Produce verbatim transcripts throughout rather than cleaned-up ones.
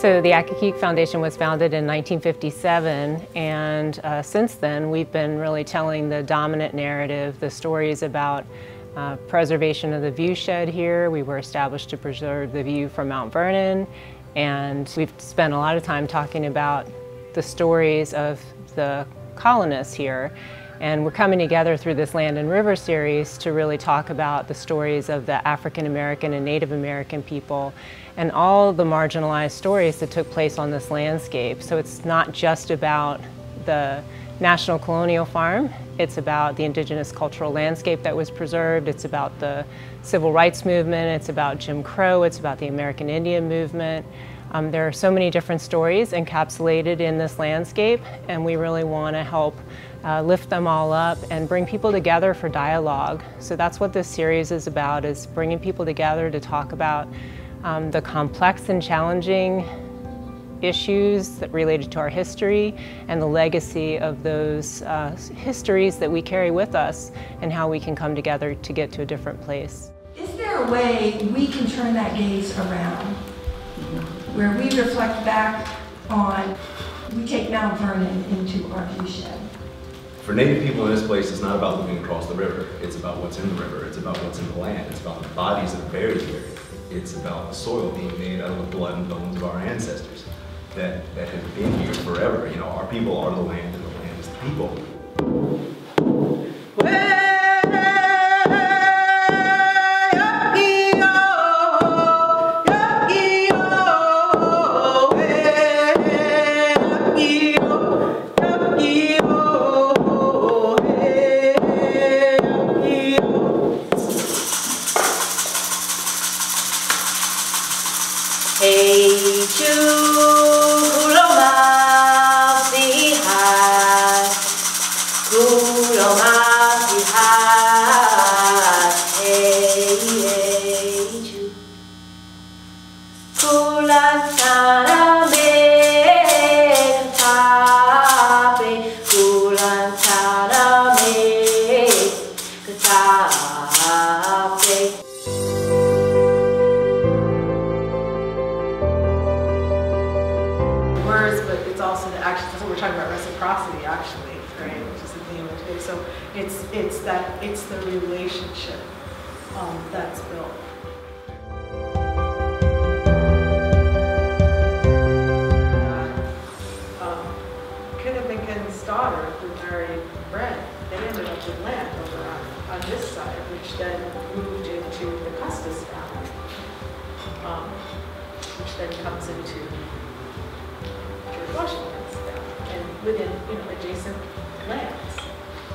So the Accokeek Foundation was founded in nineteen fifty-seven, and uh, since then we've been really telling the dominant narrative, the stories about uh, preservation of the viewshed here. We were established to preserve the view from Mount Vernon, and we've spent a lot of time talking about the stories of the colonists here. And we're coming together through this Land and River series to really talk about the stories of the African American and Native American people and all the marginalized stories that took place on this landscape. So it's not just about the National Colonial Farm, it's about the indigenous cultural landscape that was preserved, it's about the Civil Rights Movement, it's about Jim Crow, it's about the American Indian Movement. Um, there are so many different stories encapsulated in this landscape, and we really want to help uh, lift them all up and bring people together for dialogue. So that's what this series is about, is bringing people together to talk about um, the complex and challenging issues that related to our history and the legacy of those uh, histories that we carry with us, and how we can come together to get to a different place. Is there a way we can turn that gaze around, where we reflect back on, we take Mount Vernon into our viewshed? For Native people in this place, it's not about looking across the river. It's about what's in the river. It's about what's in the land. It's about the bodies that are buried here. It's about the soil being made out of the blood and bones of our ancestors that, that have been here forever. You know, our people are the land, and the land is the people. Then moved into the Custis family, um, which then comes into George Washington's family, and within, you know, adjacent lands.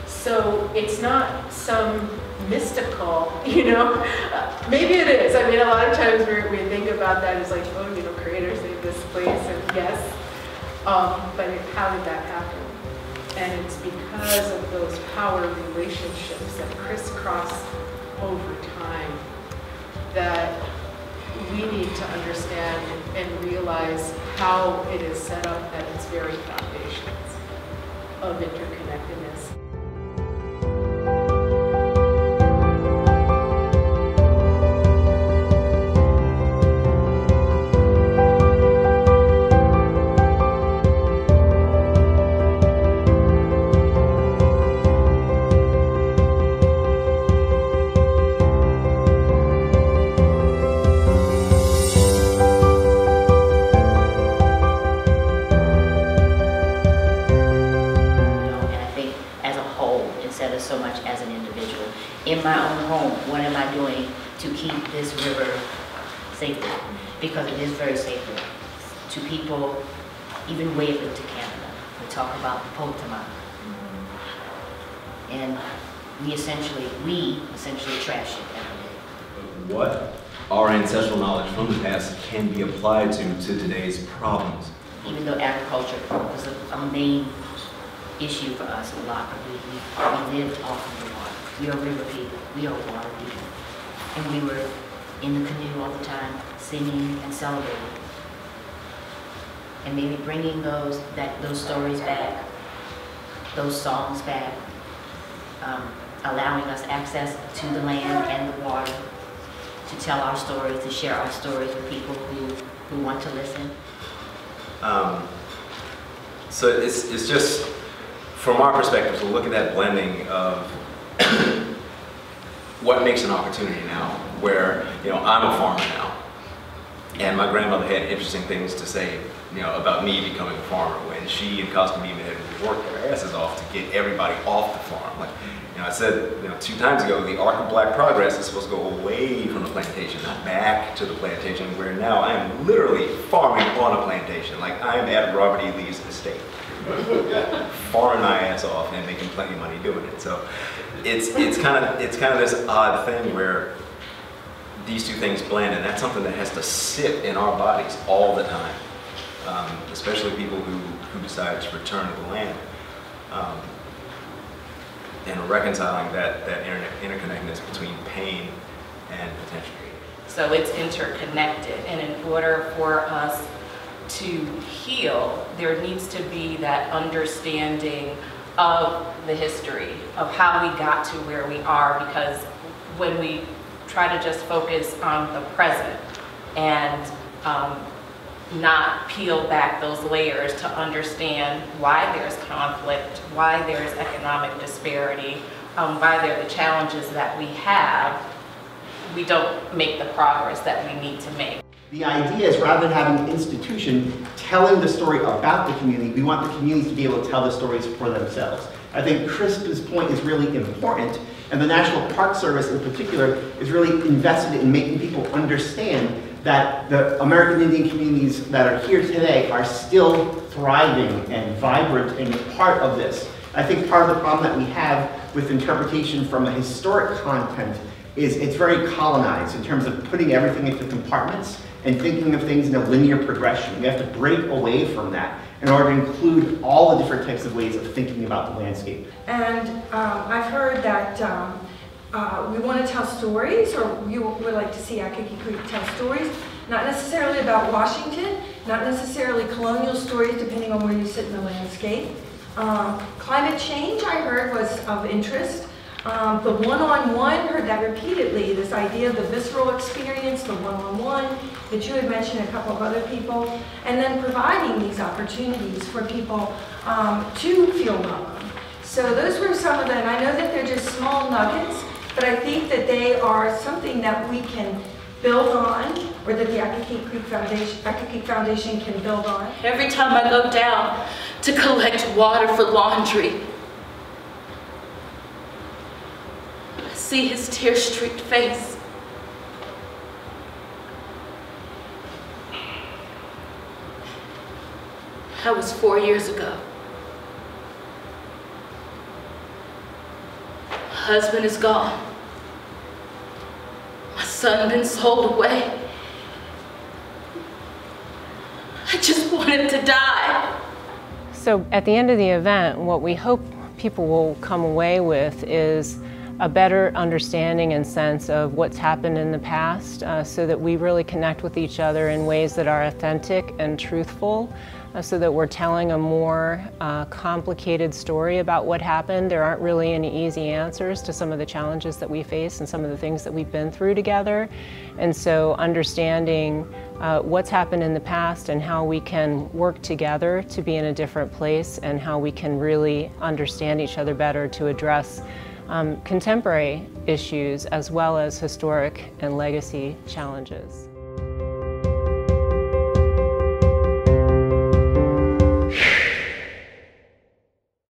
So it's not some mystical, you know, uh, maybe it is. I mean, a lot of times we think about that as like, oh, you know, creators made this place, and yes, um, but it, how did that happen? And it's because of those power relationships that crisscross over time that we need to understand and realize how it is set up at its very foundations of interconnectedness. In my own home, what am I doing to keep this river sacred? Because it is very sacred to people, even way up into Canada. We talk about the Potomac. Mm-hmm. And we essentially, we essentially trash it every day. What our ancestral knowledge from the past can be applied to, to today's problems. Even though agriculture was a, a main issue for us a lot, we, we lived off of the water. We are river people, we are water people. And we were in the canoe all the time, singing and celebrating. And maybe bringing those, that, those stories back, those songs back, um, allowing us access to the land and the water, to tell our stories, to share our stories with people who, who want to listen. Um, so it's, it's just, from our perspective, to look at that blending of what makes an opportunity now, where, you know, I'm a farmer now, and my grandmother had interesting things to say, you know, about me becoming a farmer, when she and Custis even had worked their asses off to get everybody off the farm. Like, you know, I said, you know, two times ago, the arc of black progress is supposed to go away from the plantation, not back to the plantation, where now I am literally farming on a plantation. Like, I am at Robert E. Lee's estate, farming my ass off and making plenty of money doing it. So it's it's kind of it's kind of this odd thing where these two things blend, and that's something that has to sit in our bodies all the time, um, especially people who, who decide to return to the land. Um, and reconciling that, that inter interconnectedness between pain and potential. So it's interconnected, and in order for us to heal, there needs to be that understanding of the history, of how we got to where we are, because when we try to just focus on the present and um, not peel back those layers to understand why there's conflict, why there's economic disparity, um, why there are the challenges that we have, we don't make the progress that we need to make. The idea is, rather than having an institution telling the story about the community, we want the community to be able to tell the stories for themselves. I think Crisp's point is really important, and the National Park Service in particular is really invested in making people understand that the American Indian communities that are here today are still thriving and vibrant and part of this. I think part of the problem that we have with interpretation from a historic content is it's very colonized in terms of putting everything into compartments and thinking of things in a linear progression. We have to break away from that in order to include all the different types of ways of thinking about the landscape. And um, I've heard that um, Uh, we want to tell stories, or you would like to see Accokeek Creek tell stories, not necessarily about Washington, not necessarily colonial stories, depending on where you sit in the landscape. Uh, climate change, I heard, was of interest. Um, the one-on-one, heard that repeatedly, this idea of the visceral experience, the one-on-one, that you had mentioned, a couple of other people, and then providing these opportunities for people um, to feel welcome. So those were some of them. I know that they're just small nuggets, but I think that they are something that we can build on, or that the Accokeek Creek Foundation, Accokeek Foundation can build on. Every time I go down to collect water for laundry, I see his tear-streaked face. That was four years ago. My husband is gone. My son been sold away. I just want him to die. So at the end of the event, what we hope people will come away with is a better understanding and sense of what's happened in the past, uh, so that we really connect with each other in ways that are authentic and truthful, uh, so that we're telling a more uh, complicated story about what happened. There aren't really any easy answers to some of the challenges that we face and some of the things that we've been through together. And so understanding uh, what's happened in the past and how we can work together to be in a different place, and how we can really understand each other better to address Um, contemporary issues as well as historic and legacy challenges.